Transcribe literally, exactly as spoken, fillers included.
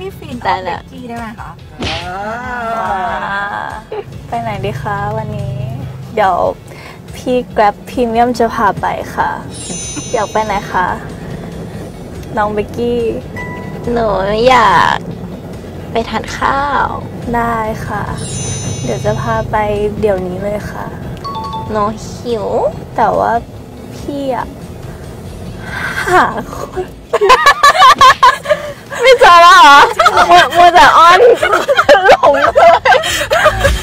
พี่ฟินเอาเบกกี้ได้ไหมคะไปไหนดีคะวันนี้เดี๋ยวพี่แกร็บพรีเมียมจะพาไปค่ะอยากไปไหนคะน้องเบกกี้หนูอยากไปทานข้าวได้ค่ะเดี๋ยวจะพาไปเดี๋ยวนี้เลยค่ะหนูหิวแต่ว่าพี่อะหาคนไม่เจอแล้วเหรอมัวแต่อ้อนหลงเลย